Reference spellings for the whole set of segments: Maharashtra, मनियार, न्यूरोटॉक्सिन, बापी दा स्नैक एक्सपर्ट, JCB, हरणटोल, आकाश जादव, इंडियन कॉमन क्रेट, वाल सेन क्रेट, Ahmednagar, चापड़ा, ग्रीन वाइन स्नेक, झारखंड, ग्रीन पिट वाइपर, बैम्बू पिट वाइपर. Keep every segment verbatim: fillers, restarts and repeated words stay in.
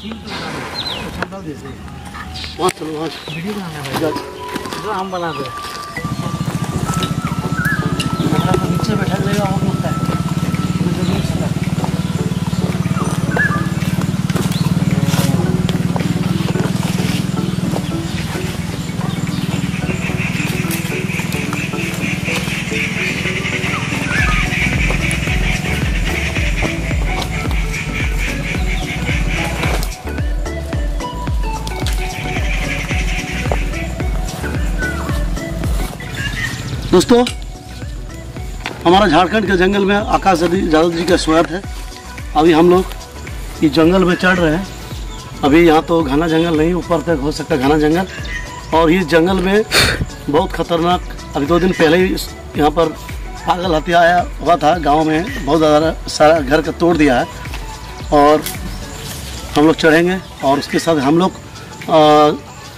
हम बना दे नीचे बैठा लेगा और होता है दोस्तों। हमारा झारखंड के जंगल में आकाश जादव जी का स्वागत है। अभी हम लोग इस जंगल में चढ़ रहे हैं। अभी यहाँ तो घना जंगल नहीं, ऊपर तक हो सकता है घना जंगल। और इस जंगल में बहुत खतरनाक, अभी दो दिन पहले ही यहाँ पर पागल हत्या आया हुआ था गांव में, बहुत ज़्यादा सारा घर का तोड़ दिया है। और हम लोग चढ़ेंगे और उसके साथ हम लोग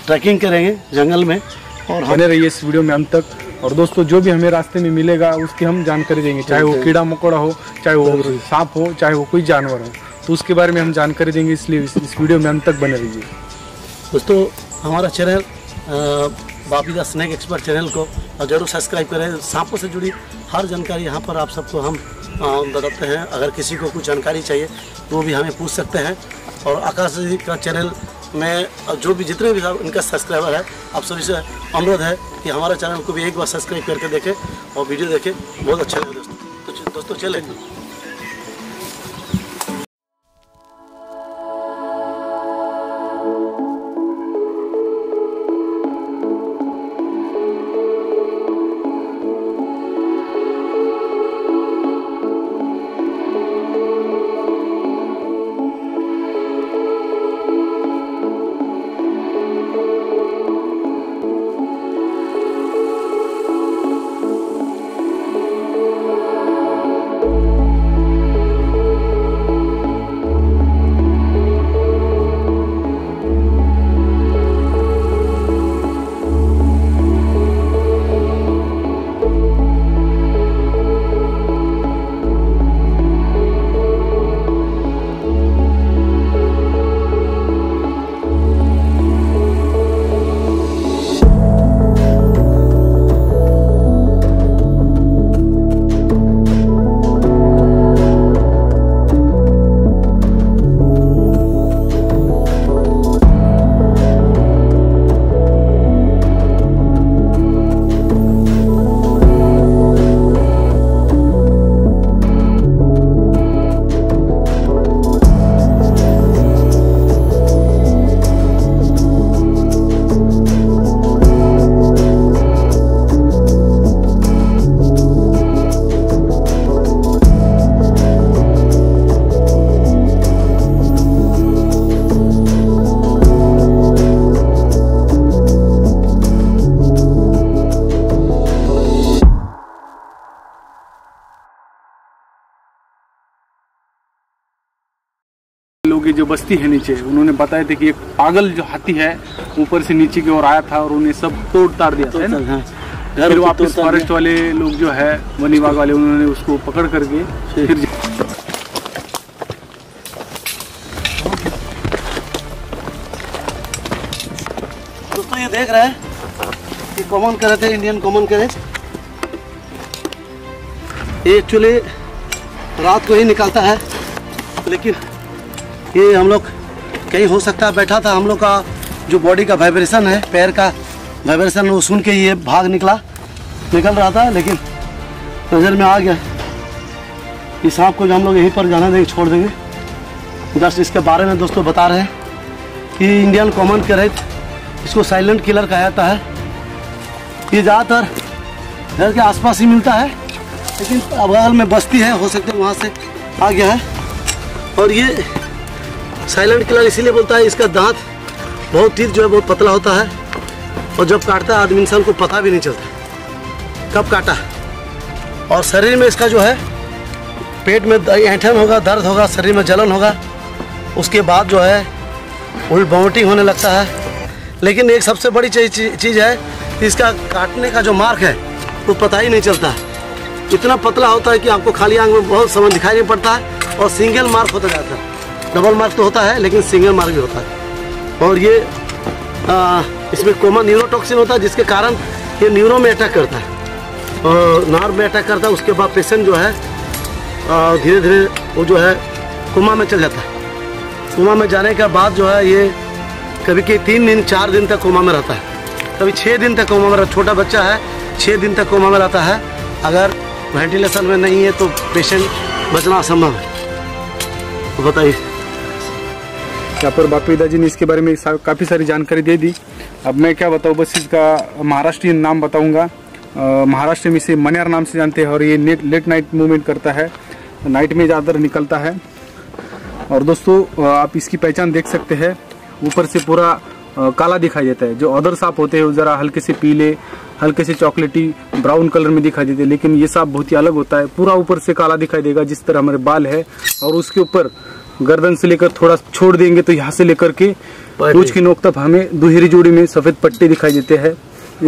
ट्रैकिंग करेंगे जंगल में। और बने रहिए इस वीडियो में अंत तक। और दोस्तों जो भी हमें रास्ते में मिलेगा उसकी हम जानकारी देंगे, चाहे वो कीड़ा मकोड़ा हो, चाहे वो सांप हो, चाहे वो कोई जानवर हो, तो उसके बारे में हम जानकारी देंगे। इसलिए इस, इस वीडियो में अंत तक बने रहिए। दोस्तों हमारा चैनल बापी दा स्नैक एक्सपर्ट चैनल को जरूर सब्सक्राइब करें। सांपों से जुड़ी हर जानकारी यहाँ पर आप सबको हम बताते हैं। अगर किसी को कुछ जानकारी चाहिए तो वो भी हमें पूछ सकते हैं। और आकाश जी का चैनल में जो भी जितने भी इनका सब्सक्राइबर है, आप सभी से अनुरोध है कि हमारा चैनल को भी एक बार सब्सक्राइब करके देखें और वीडियो देखें। बहुत अच्छा लगा दोस्तों। तो दोस्तों चले की जो बस्ती है नीचे, उन्होंने बताया था कि एक पागल जो हाथी है ऊपर से नीचे की ओर आया था और उन्हें सब तोड़ ताड़ दिया था ना। हाँ। फिर वापस फॉरेस्ट वाले लोग जो है, वन विभाग वाले, उन्होंने उसको पकड़ करके फिर दोस्तों ये देख रहे हैं कि कॉमन क्रेट है, इंडियन कॉमन क्रेट। ये एक्चुअली रात को ही निकलता है, लेकिन ये हम लोग कहीं हो सकता है बैठा था, हम लोग का जो बॉडी का वाइब्रेशन है, पैर का वाइब्रेशन, वो सुन के ये भाग निकला निकल रहा था, लेकिन नज़र में आ गया। इस सांप को जो हम लोग यहीं पर जाना देंगे, छोड़ देंगे। जस्ट इसके बारे में दोस्तों बता रहे हैं कि इंडियन कॉमन क्रेट, इसको साइलेंट किलर कहा जाता है। ये ज़्यादातर घर के आसपास ही मिलता है, लेकिन बगल में बस्ती है, हो सकता है वहाँ से आ गया है। और ये साइलेंट किलर इसीलिए बोलता है, इसका दांत बहुत तीर जो है बहुत पतला होता है, और जब काटता है आदमी इंसान को पता भी नहीं चलता कब काटा। और शरीर में इसका जो है, पेट में ऐंठन होगा, दर्द होगा, शरीर में जलन होगा, उसके बाद जो है उल्टी वॉमिटिंग होने लगता है। लेकिन एक सबसे बड़ी चीज़ है, इसका काटने का जो मार्क है वो पता ही नहीं चलता, इतना पतला होता है कि आपको खाली आँख में बहुत समझ दिखाई नहीं पड़ता है, और सिंगल मार्क होता जाता है। डबल मार्क तो होता है लेकिन सिंगल मार्क भी होता है। और ये आ, इसमें कोमा न्यूरोटॉक्सिन होता है जिसके कारण ये न्यूरो में अटैक करता है और नर्व में अटैक करता है। उसके बाद पेशेंट जो है धीरे धीरे वो जो है कोमा में चल जाता है। कोमा में जाने के बाद जो है ये कभी कभी तीन दिन चार दिन तक कोमा में रहता है, कभी छः दिन तक कोमा में रहता है। छोटा बच्चा है छः दिन तक कोमा में रहता है। अगर वेंटिलेशन में नहीं है तो पेशेंट बचना असंभव है। तो बताइए, यहाँ पर बापी दा जी ने इसके बारे में सा, काफ़ी सारी जानकारी दे दी। अब मैं क्या बताऊँ, बस इसका महाराष्ट्रीय नाम बताऊँगा। महाराष्ट्र में इसे मनियार नाम से जानते हैं और ये नेट लेट नाइट मूवमेंट करता है, नाइट में ज़्यादातर निकलता है। और दोस्तों आप इसकी पहचान देख सकते हैं, ऊपर से पूरा काला दिखाई देता है। जो अदर सांप होते हैं वो ज़रा हल्के से पीले हल्के से चॉकलेटी ब्राउन कलर में दिखाई देते हैं, लेकिन ये सांप बहुत ही अलग होता है। पूरा ऊपर से काला दिखाई देगा जिस तरह हमारे बाल है, और उसके ऊपर गर्दन से लेकर थोड़ा छोड़ देंगे तो यहाँ से लेकर के पूंछ की नोक तक हमें दुहेरी जोड़ी में सफ़ेद पट्टे दिखाई देते हैं।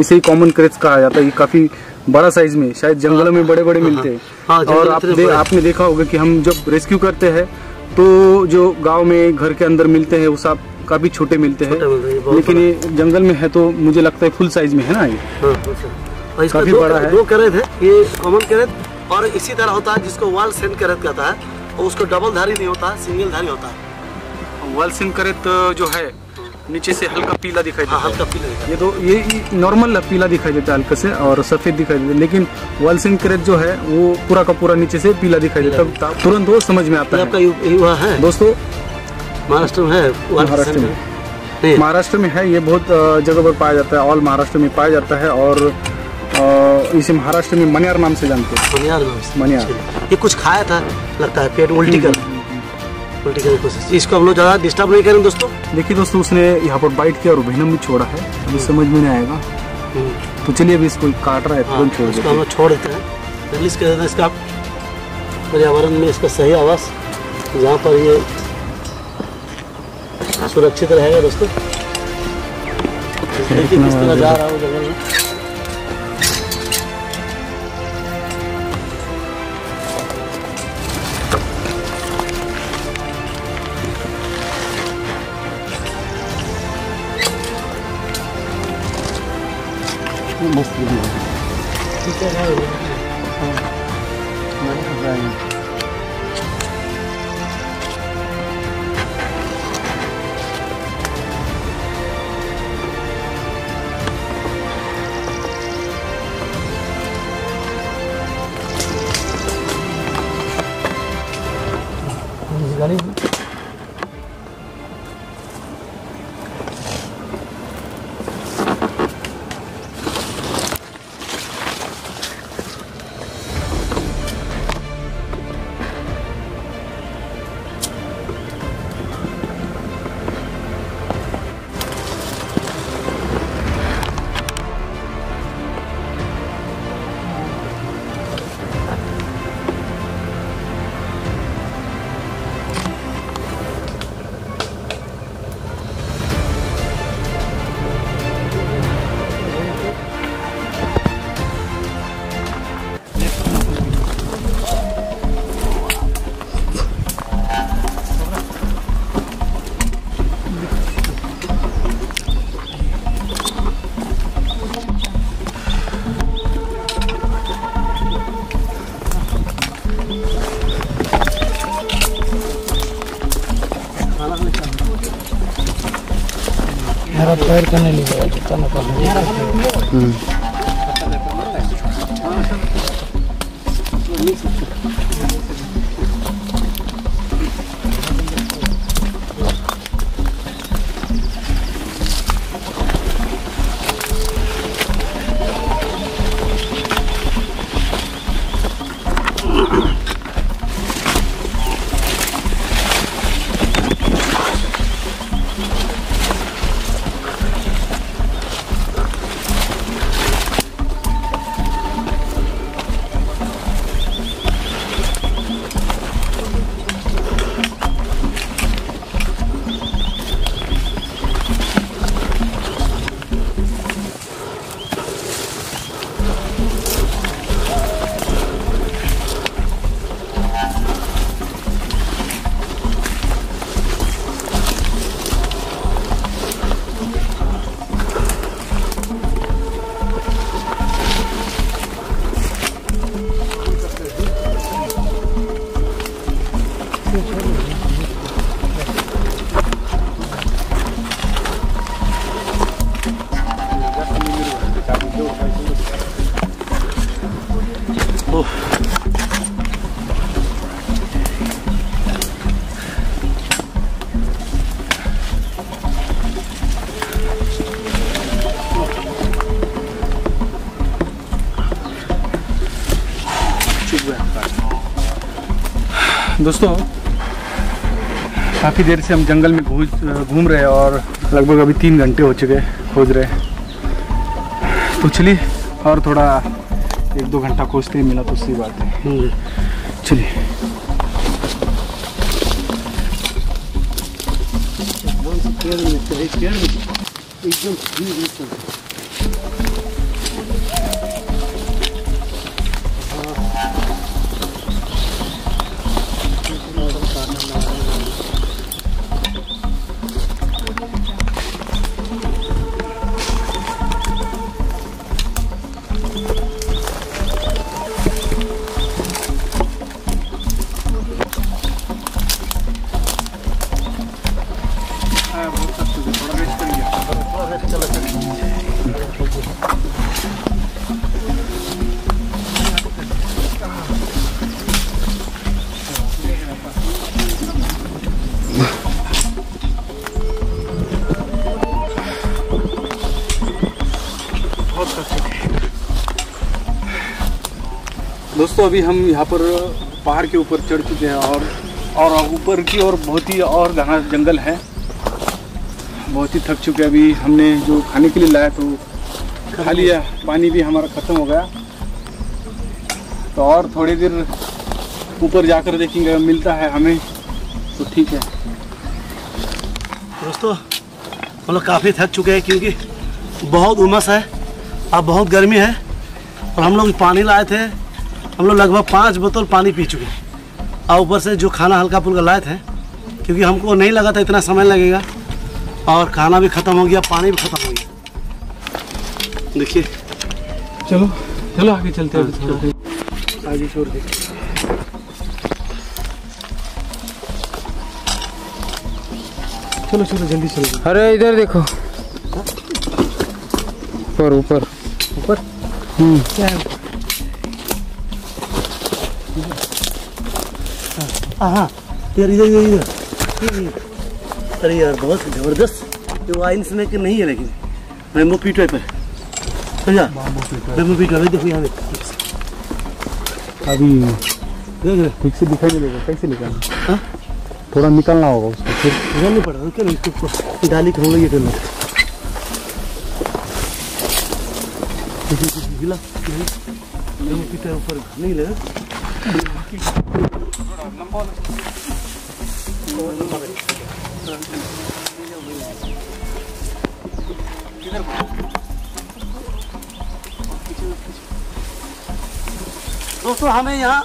इसे ही कॉमन क्रेट कहा जाता है। ये काफ़ी बड़ा साइज में, शायद जंगलों में बड़े बड़े मिलते हैं। और आपने देखा होगा कि हम जब रेस्क्यू करते हैं तो जो गाँव में घर के अंदर मिलते हैं वो सांप काफी छोटे मिलते हैं, लेकिन ये जंगल में है तो मुझे लगता है फुल साइज में है ना। ये हाँ, हाँ, काफी बड़ा है। दो क्रेट है ये कॉमन क्रेट, और इसी तरह होता है जिसको वाल सेन क्रेट कहता है, और उसको डबल धारी नहीं होता, सिंगल धारी होता है। वाल सेन क्रेट जो है नीचे से हल्का पीला दिखाई देता है, हल्का पीला दिखाई। ये तो ये नॉर्मल पीला दिखाई देता है हल्का से, और सफ़ेद दिखाई देता है, लेकिन वाल सेन क्रेट जो है वो पूरा का पूरा नीचे से पीला दिखाई देता है। तुरंत वो समझ में आता है। दोस्तों महाराष्ट्र में है, महाराष्ट्र में महाराष्ट्र में है ये, बहुत जगह पर पाया जाता है, ऑल महाराष्ट्र में पाया जाता है। और इसे महाराष्ट्र में मनियार नाम से जानते हैं। मनियार नाम से, मनियार। ये कुछ खाया था लगता है, पेट उल्टी कर उल्टी करने की कोशिश। इसको हम लोग ज़्यादा डिस्टर्ब नहीं करें दोस्तों। देखिए दोस्तों, उसने यहाँ पर बाइट किया और वेनम भी छोड़ा है, हमें समझ में नहीं आएगा। तो चलिए अभी इसको काट रहा है, तुरंत छोड़ देते हैं, हम छोड़ देते हैं, रिलीज कर देते हैं इसका पर्यावरण में। इसका सही आवास जहाँ पर ये सुरक्षित रहेगा दोस्तों। देखिए किस तरह जा रहा हूँ जंगल में। मस्त है। पैर करने लगा कितना ना दोस्तों, काफ़ी देर से हम जंगल में घूम रहे हैं और लगभग अभी तीन घंटे हो चुके हैं खोज रहे हैं। तो चलिए और थोड़ा एक दो घंटा खोजते ही मिला तो सही बात है। चलिए एकदम दोस्तों, अभी हम यहाँ पर पहाड़ के ऊपर चढ़ चुके हैं और और ऊपर की और बहुत ही और घना जंगल है। बहुत ही थक चुके हैं। अभी हमने जो खाने के लिए लाया तो खा लिया, पानी भी हमारा ख़त्म हो गया। तो और थोड़ी देर ऊपर जाकर देखेंगे मिलता है हमें तो ठीक है। दोस्तों, हम लोग काफ़ी थक चुके हैं क्योंकि बहुत उमस है, अब बहुत गर्मी है और हम लोग पानी लाए थे। हम लोग लगभग पाँच बोतल पानी पी चुके हैं और ऊपर से जो खाना हल्का फुल्का लाए थे क्योंकि हमको नहीं लगा था इतना समय लगेगा। और खाना भी ख़त्म हो गया, पानी भी ख़त्म हो गया। देखिए, चलो चलो आगे चलते हैं। हाँ, चलो आगे छोड़ दे। चलो चलो जल्दी चलो। अरे इधर देखो, ऊपर ऊपर ऊपर क्या है? हाँ इधर इधर इधर। अरे यार, बहुत ज़बरदस्त। ये वाइन स्नेक नहीं है लेकिन बैम्बू पिट वाइपर। समझा, बैम्बू पिट वाइपर। देखो यहाँ पे अभी देख, ठीक से दिखाई नहीं देगा। कैसे निकालना? हाँ, थोड़ा निकालना होगा उसको, फिर निकालना पड़ेगा। क्या इसको डाली खाऊंगा, ये करना हिला बैम्बू पिट वाइपर नहीं लगा। दोस्तों, हमें यहाँ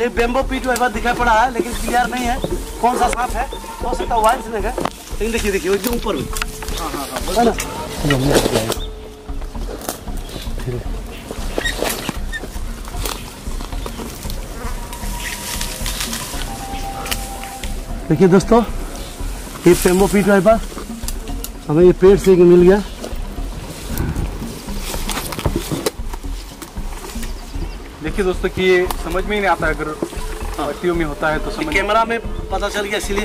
एक बैम्बू पिट वाइपर दिखाई पड़ा है लेकिन क्लियर नहीं है कौन सा सांप है। हो सकता है वाइन स्नेक है, लेकिन देखिए देखिए एकदम ऊपर में। हाँ हाँ हाँ, बोला ना। देखिए दोस्तों, ये बैम्बू पिट वाइपर हमें ये पेड़ से मिल गया। देखिए दोस्तों कि ये समझ में ही नहीं आता है, अगर पत्तियों में होता है तो समझ कैमरा में पता चल गया, इसीलिए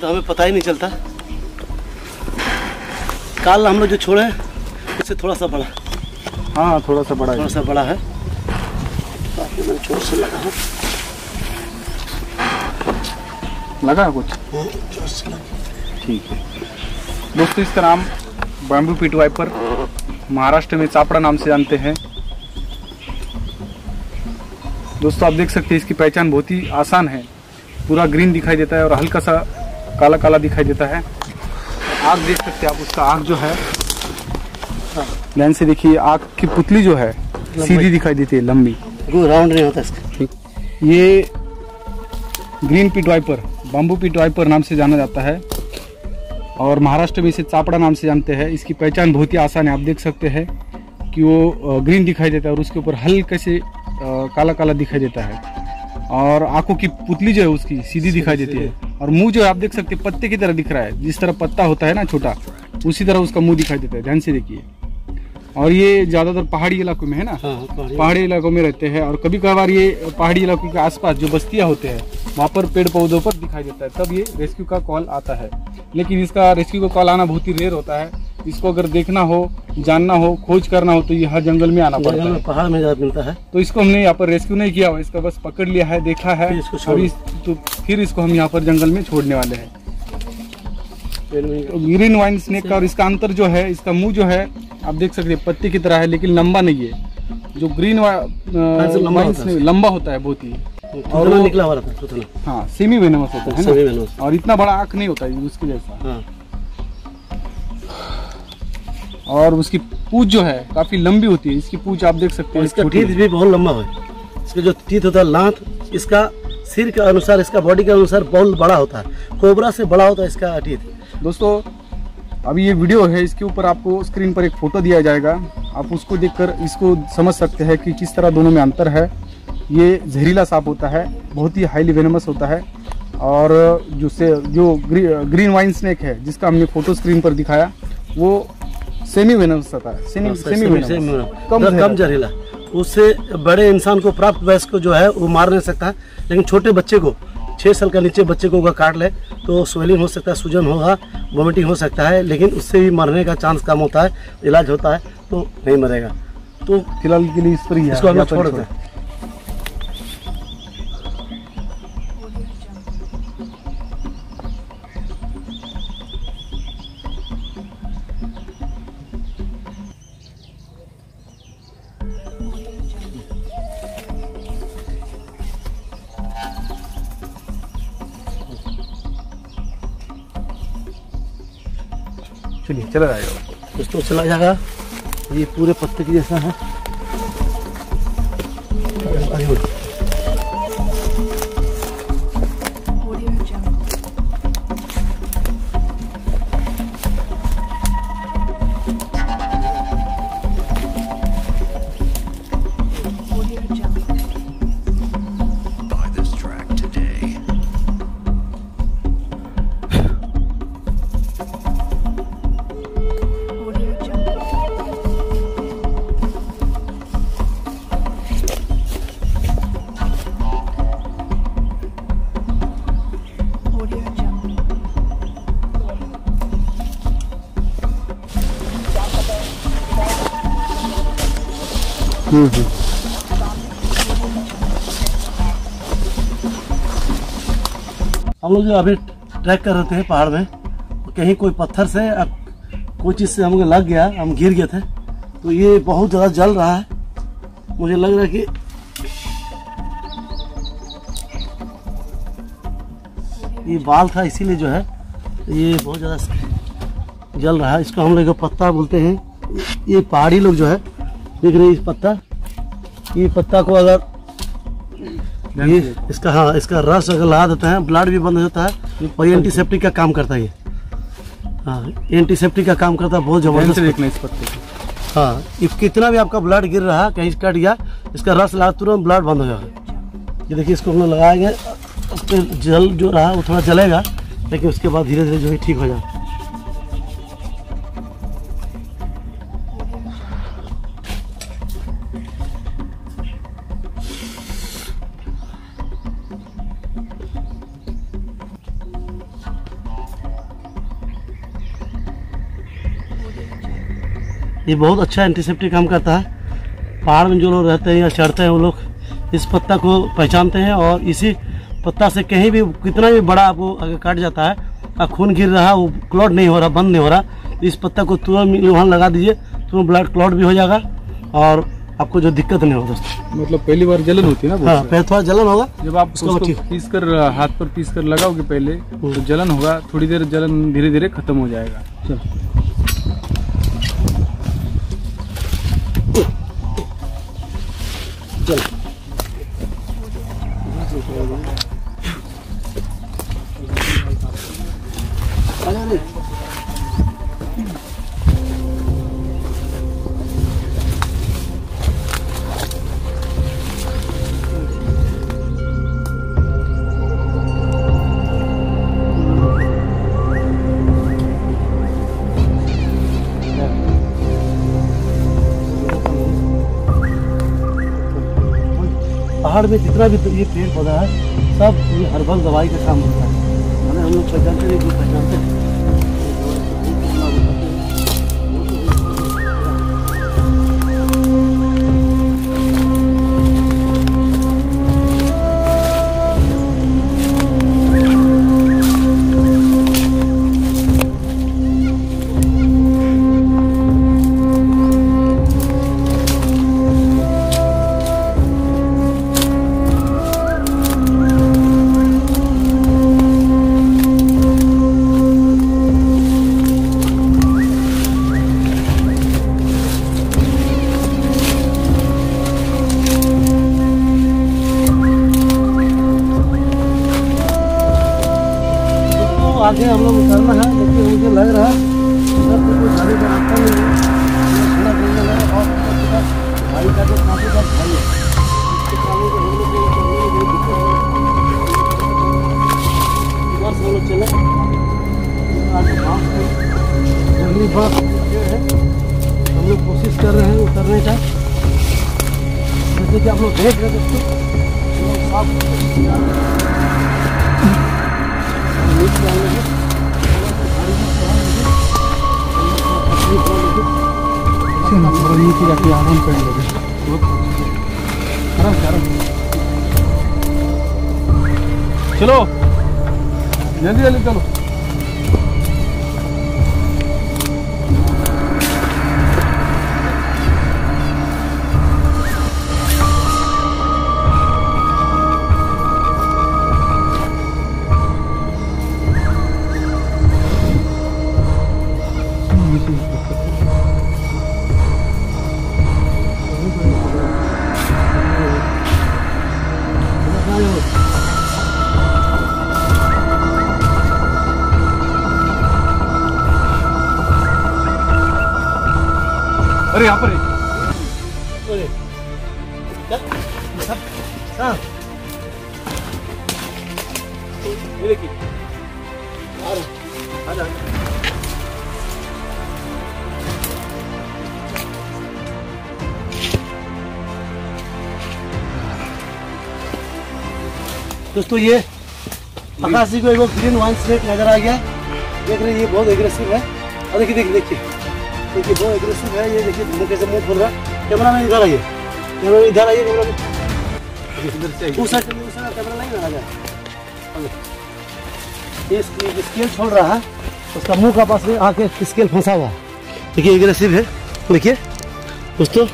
तो हमें पता ही नहीं चलता। काल हम लोग जो छोड़े उससे थोड़ा सा बड़ा। हाँ, थोड़ा सा बड़ा, थोड़ा सा बड़ा है। लगा है कुछ, ठीक है। दोस्तों, इसका नाम बैम्बू पिट वाइपर, महाराष्ट्र में चापड़ा नाम से जानते हैं। दोस्तों, आप देख सकते हैं इसकी पहचान बहुत ही आसान है। पूरा ग्रीन दिखाई देता है और हल्का सा काला काला दिखाई देता है। आँख देख सकते हैं आप, उसका आँख जो है, ध्यान से देखिए, आँख की पुतली जो है सीधी दिखाई देती है, लंबी, राउंड नहीं होता इसका। ये ग्रीन पिट वाइपर, बैम्बू पिट वाइपर नाम से जाना जाता है और महाराष्ट्र में इसे चापड़ा नाम से जानते हैं। इसकी पहचान बहुत ही आसान है। आप देख सकते हैं कि वो ग्रीन दिखाई देता है और उसके ऊपर हल्के से काला काला दिखाई देता है और आंखों की पुतली जो है उसकी सीधी दिखाई देती है और मुंह जो है आप देख सकते हैं पत्ते की तरह दिख रहा है। जिस तरह पत्ता होता है ना छोटा, उसी तरह उसका मुँह दिखाई देता है। ध्यान से देखिए। और ये ज़्यादातर पहाड़ी इलाकों में है ना, पहाड़ी इलाकों में रहते हैं और कभी कभार ये पहाड़ी इलाकों के आसपास जो बस्तियाँ होते हैं वहाँ पर पेड़ पौधों पर दिखाई देता है, तब ये रेस्क्यू का कॉल आता है। लेकिन इसका रेस्क्यू का कॉल आना बहुत ही रेयर होता है। इसको अगर देखना हो, जानना हो, खोज करना हो तो यहाँ जंगल में आना पड़ता है, पहाड़ में मिलता है। तो इसको हमने यहाँ पर रेस्क्यू नहीं किया हुआ, इसका बस पकड़ लिया है, देखा है, फिर इसको, इस, तो फिर इसको हम यहाँ पर जंगल में छोड़ने वाले हैं। तो ग्रीन वाइन स्नेक का और इसका अंतर जो है, इसका मुंह जो है आप देख सकते हैं पत्ती की तरह है लेकिन लंबा नहीं है। जो ग्रीन वाइन स्नेक लंबा होता है बहुत ही, और वो निकला हुआ रहता है, हाँ सेमी वेनमस होता है और इतना बड़ा आँख नहीं होता है उसके जैसा। और उसकी पूंछ जो है काफी लंबी होती है, इसकी पूंछ आप देख सकते हैं। इसका टीथ भी बहुत लंबा है, इसका जो टीथ होता है लांत, इसका सिर के अनुसार, इसका बॉडी के अनुसार बहुत बड़ा होता है, कोबरा से बड़ा होता है इसका टीथ। दोस्तों अभी ये वीडियो है, इसके ऊपर आपको स्क्रीन पर एक फोटो दिया जाएगा, आप उसको देखकर इसको समझ सकते हैं कि किस तरह दोनों में अंतर है। ये जहरीला सांप होता है, बहुत ही हाईली वेनमस होता है, और जो से जो ग्रीन वाइन स्नेक है जिसका हमने फोटो स्क्रीन पर दिखाया वो सेमी वेनमस होता है, सेमी सेमी वेनमस कम कम जहरीला। उससे बड़े इंसान को, प्राप्त वयस्क को जो है वो मार नहीं सकता, लेकिन छोटे बच्चे को, छः साल का नीचे बच्चे को अगर काट ले तो स्वेलिंग हो सकता है, सूजन होगा, वोमिटिंग हो सकता है, लेकिन उससे भी मरने का चांस कम होता है, इलाज होता है तो नहीं मरेगा। तो फिलहाल के लिए इस पर ही इसको हम छोड़ देते हैं। चला जाएगा दोस्तों, चला जाएगा। ये पूरे पत्ते की जैसा है, हम लोग जो अभी ट्रैक कर रहे थे पहाड़ में, कहीं कोई पत्थर से कोई चीज़ से हम लोग लग गया, हम गिर गए थे। तो ये बहुत ज़्यादा जल रहा है, मुझे लग रहा है कि ये बाल था इसीलिए जो है ये बहुत ज़्यादा जल रहा है। इसको हम लोग पत्ता बोलते हैं, ये पहाड़ी लोग जो है देख रहे हैं, इस पत्ता, ये पत्ता को अगर ये इसका हाँ इसका रस अगर लगा देते हैं, ब्लड भी बंद हो जाता है और एंटीसेप्टिक का काम करता है ये, हाँ एंटीसेप्टिक का काम करता है, बहुत जबरदस्त। हाँ ये कितना भी आपका ब्लड गिर रहा है, कहीं कट गया, इसका रस लगा तुरंत ब्लड बंद हो जाएगा। ये देखिए इसको हम लोग लगाएंगे, उस पर जल जो रहा वो थोड़ा जलेगा, लेकिन उसके बाद धीरे धीरे जो है ठीक हो जाएगा। ये बहुत अच्छा एंटीसेप्टिक काम करता है। पहाड़ में जो लोग रहते हैं या चढ़ते हैं वो लोग इस पत्ता को पहचानते हैं, और इसी पत्ता से कहीं भी कितना भी बड़ा आपको अगर काट जाता है और खून गिर रहा, वो क्लॉट नहीं हो रहा, बंद नहीं हो रहा, इस पत्ता को तुरंत वहाँ लगा दीजिए, तुरंत ब्लड क्लॉट भी हो जाएगा और आपको जो दिक्कत नहीं होगी दोस्तों। मतलब पहली बार जलन होती है ना, हाँ पहले थोड़ा जलन होगा, जब आप उसको पीस कर हाथ पर पीस कर लगाओगे पहले तो जलन होगा, थोड़ी देर जलन धीरे धीरे खत्म हो जाएगा। पहाड़ में जितना भी ये पेड़ पौधा है सब ये हर्बल दवाई का काम होता है, हम लोग पहचानते नहीं, पहचानते हैं। को उतारना है, लेकिन मुझे लग रहा है इधर तो कोई गाड़ी का रास्ता नहीं है, थोड़ा जंगल है और गाड़ी का जो काफ़ी बार खाई है चले पहली बात ये है हम लोग कोशिश कर रहे हैं उतरने का। जैसे कि आप लोग देख रहे दोस्तों जाके आराम कर लेंगे। चलो जल्दी जल्दी चलो। अरे यहाँ पर दोस्तों ये आकाश जी को एक ग्रीन वाइन स्नेक नजर आ गया। देख रहे हैं ये बहुत एग्रेसिव है। और देखिए देखिए देखिए देखिए बहुत एग्रेसिव है ये। देखिए मुँह कैसे मुँह खोल रहा है। कैमरा मैन इधर आइए, कैमरा इधर आइए, कैमरा उस साइड उस साइड कैमरा नहीं लगा जाए। ये स्केल छोड़ रहा है, उसका मुंह का पास में आके स्केल फंसा हुआ है। देखिए एग्रेसिव है। देखिए दोस्तों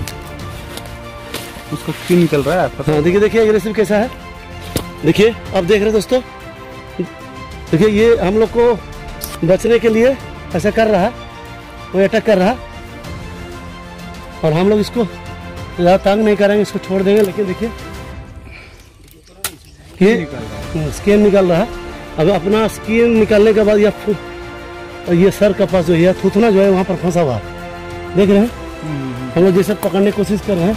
उसका क्यों निकल रहा है। हाँ देखिए देखिए एग्रेसिव कैसा है। देखिए आप देख रहे दोस्तों, देखिए ये हम लोग को बचने के लिए ऐसा कर रहा है, वो अटैक कर रहा और हम लोग इसको ज़्यादा तंग नहीं करेंगे, इसको छोड़ देंगे। लेकिन देखिए ये स्किन निकल रहा है। अब अपना स्किन निकालने के बाद यह ये सर का पास जो है थूथना जो है वहाँ पर फंसा हुआ है। देख रहे हैं हम लोग जैसे पकड़ने की कोशिश कर रहे हैं।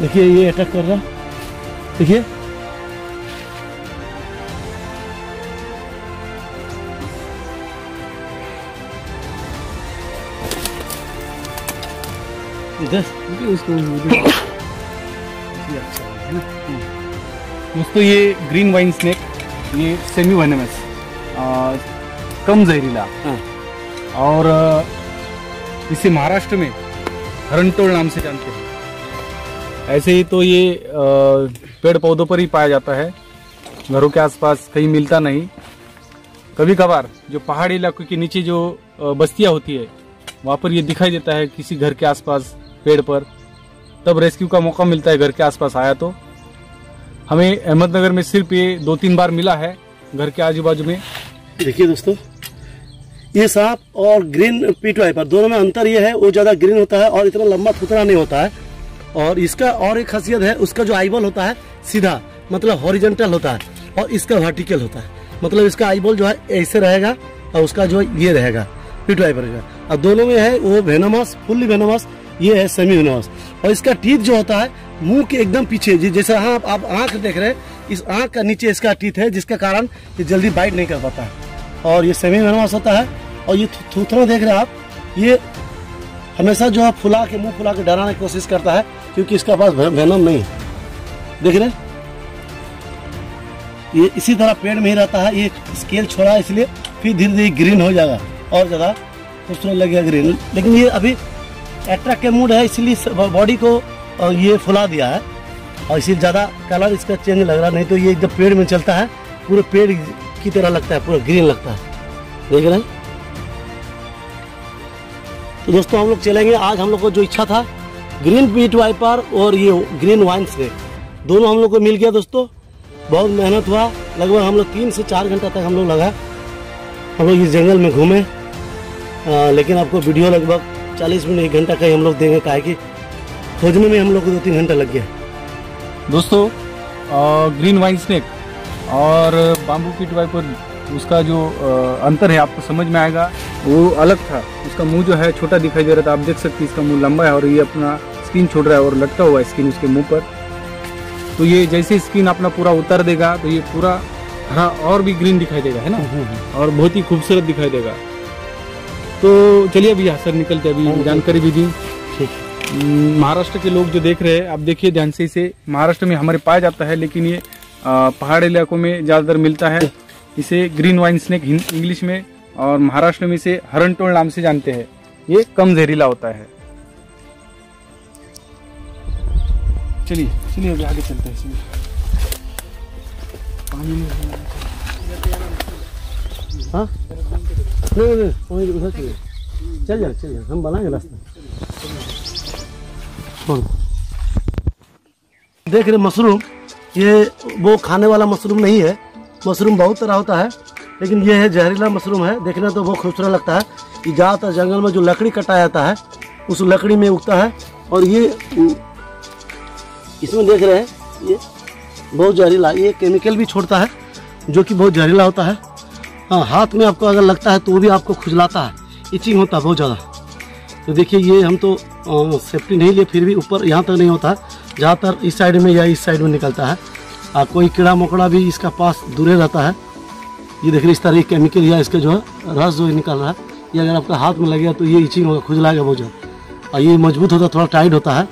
देखिए ये अटैक कर रहा है। देखिए दोस्तों ये ग्रीन वाइन स्नेक ये सेमी वेनेमस कम जहरीला और इसे महाराष्ट्र में हरणटोल नाम से जानते हैं। ऐसे ही तो ये पेड़ पौधों पर ही पाया जाता है, घरों के आसपास कहीं मिलता नहीं। कभी कभार जो पहाड़ी इलाकों के नीचे जो बस्तियां होती है वहाँ पर ये दिखाई देता है किसी घर के आसपास पेड़ पर, तब रेस्क्यू का मौका मिलता है। घर के आसपास आया तो हमें अहमदनगर में सिर्फ ये दो तीन बार मिला है घर के आजू बाजू में। देखिए दोस्तों ये सांप और ग्रीन पिट वाइपर दोनों में अंतर ये है, वो ज़्यादा ग्रीन होता है और इतना लंबा थुथरा नहीं होता है। और इसका और एक खासियत है, उसका जो आईबॉल होता है सीधा मतलब हॉरिजेंटल होता है और इसका वर्टिकल होता है, मतलब इसका आईबॉल जो है ऐसे रहेगा और उसका जो ये रहेगा पिट वाइपर का। और दोनों में है वो वेनमस, फुल्ली वेनमस, ये है सेमी वेनमस। और इसका टीथ जो होता है मुंह के एकदम पीछे जैसे हाँ आप आंख देख रहे हैं, इस आंख का नीचे इसका टीथ है, जिसका कारण ये जल्दी बाइट नहीं कर पाता है और ये सेमी वेनमस होता है। और ये थूथना देख रहे हैं आप, ये हमेशा जो है फुला के मुंह फुला के डराने की कोशिश करता है क्योंकि इसका पास वेनम नहीं है। देख रहे हैं ये इसी तरह पेड़ में ही रहता है। ये स्केल छोड़ा इसलिए फिर धीरे धीरे ग्रीन हो जाएगा और ज़्यादा खूबसूरत लगेगा ग्रीन। लेकिन ये अभी एट्रैक्ट के मूड है इसलिए बॉडी को ये फुला दिया है और इसलिए ज़्यादा कलर इसका चेंज लग रहा, नहीं तो ये एकदम पेड़ में चलता है, पूरे पेड़ की तरह लगता है, पूरा ग्रीन लगता है। देख रहे हैं तो दोस्तों हम लोग चलेंगे। आज हम लोग को जो इच्छा था ग्रीन पिट वाइपर और ये ग्रीन वाइन स्नेक दोनों हम लोग को मिल गया दोस्तों। बहुत मेहनत हुआ, लगभग हम लोग तीन से चार घंटा तक हम लोग लगा, हम लोग इस जंगल में घूमे। आ, लेकिन आपको वीडियो लगभग चालीस मिनट एक घंटा का ही हम लोग देंगे, कहा कि खोजने में हम लोग को दो तीन घंटा लग गया। दोस्तों ग्रीन वाइन स्नेक और बाम्बू पिट वाइपर उसका जो अंतर है आपको समझ में आएगा, वो अलग था। उसका मुंह जो है छोटा दिखाई दे रहा था, आप देख सकते हैं इसका मुंह लंबा है और ये अपना स्किन छोड़ रहा है और लटका हुआ है स्किन उसके मुंह पर। तो ये जैसे स्किन अपना पूरा उतार देगा तो ये पूरा हाँ और भी ग्रीन दिखाई देगा, है ना, और बहुत ही खूबसूरत दिखाई देगा। तो चलिए अभी यहाँ सर निकलते, अभी जानकारी भी दी। महाराष्ट्र के लोग जो देख रहे हैं, आप देखिए ध्यान से, इसे महाराष्ट्र में हमारे पाया जाता है लेकिन ये पहाड़ी इलाकों में ज़्यादातर मिलता है। इसे ग्रीन वाइन स्नेक इंग्लिश में और महाराष्ट्र में इसे हरणटोल नाम से जानते हैं। ये कम जहरीला होता है। चलिए चलिए अभी आगे चलते हैं। इसमें पानी नहीं, हाँ नहीं नहीं उधर चलिए, चल जाए चल जाए, हम बनाएंगे रास्ता। देख रहे मशरूम, ये वो खाने वाला मशरूम नहीं है। मशरूम बहुत तरह होता है लेकिन ये है जहरीला मशरूम है। देखने तो बहुत खूबसूरत लगता है। ये ज़्यादातर जंगल में जो लकड़ी कटाया जाता है उस लकड़ी में उगता है। और ये इसमें देख रहे हैं, ये बहुत जहरीला, ये केमिकल भी छोड़ता है जो कि बहुत जहरीला होता है। हाँ, हाथ में आपको अगर लगता है तो भी आपको खुजलाता है, इचिंग होता है बहुत ज़्यादा। तो देखिए ये हम तो सेफ्टी नहीं लिए फिर भी ऊपर यहाँ तक नहीं होता है, ज़्यादातर इस साइड में या इस साइड में निकलता है। और कोई कीड़ा मकोड़ा भी इसका पास दूरे रहता है। ये देख रहे इस तरह केमिकल या इसका जो है रस जो निकल रहा है, ये अगर आपका हाथ में लगेगा तो ये इचिंग होगा, खुजलाएगा बहुत ज़्यादा। और ये मजबूत होता है, थोड़ा टाइट होता है।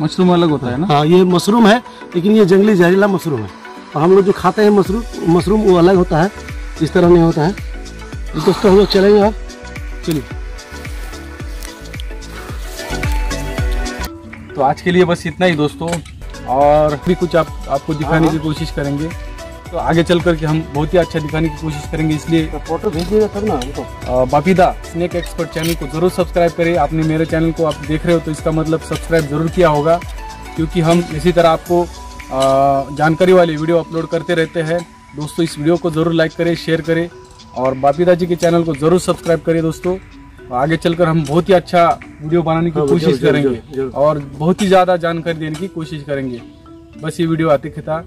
मशरूम अलग होता है ना? हाँ, ये मशरूम है लेकिन ये जंगली जहरीला मशरूम है। और हम लोग जो खाते हैं मशरूम मशरूम वो अलग होता है, इस तरह नहीं होता है। दोस्तों हम लोग चलेंगे, आप चलिए। तो आज के लिए बस इतना ही दोस्तों, और भी कुछ आप आपको दिखाने की कोशिश करेंगे। तो आगे चल करके हम बहुत ही अच्छा दिखाने की कोशिश करेंगे, इसलिए फोटो भेजिएगा तब ना हमको। बापी दा स्नैक एक्सपर्ट चैनल को जरूर सब्सक्राइब करें। आपने मेरे चैनल को आप देख रहे हो तो इसका मतलब सब्सक्राइब जरूर किया होगा, क्योंकि हम इसी तरह आपको जानकारी वाले वीडियो अपलोड करते रहते हैं। दोस्तों इस वीडियो को ज़रूर लाइक करें, शेयर करें और बापी दा जी के चैनल को ज़रूर सब्सक्राइब करें। दोस्तों आगे चलकर हम बहुत ही अच्छा वीडियो बनाने की कोशिश करेंगे और बहुत ही ज़्यादा जानकारी देने की कोशिश करेंगे। बस ये वीडियो आते खिता।